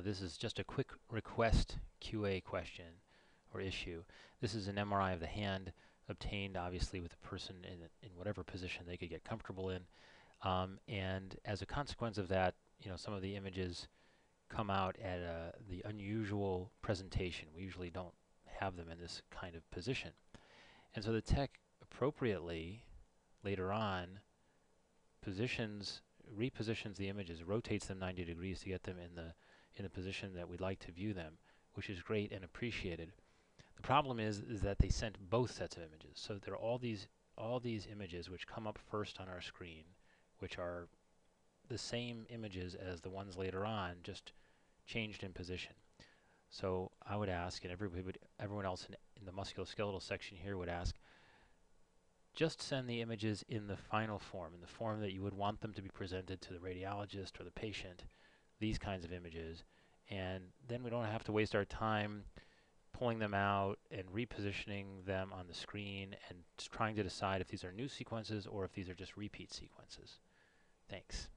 This is just a quick request QA question or issue. This is an MRI of the hand obtained obviously with the person in whatever position they could get comfortable in. And as a consequence of that, you know, some of the images come out at the unusual presentation. We usually don't have them in this kind of position. And so the tech appropriately later on repositions the images, rotates them 90 degrees to get them in the position that we'd like to view them, which is great and appreciated. The problem is that they sent both sets of images. So there are all these images which come up first on our screen, which are the same images as the ones later on, just changed in position. So I would ask, and everyone else in the musculoskeletal section here would ask, just send the images in the final form, in the form that you would want them to be presented to the radiologist or the patient, these kinds of images, and then we don't have to waste our time pulling them out and repositioning them on the screen and trying to decide if these are new sequences or if these are just repeat sequences. Thanks.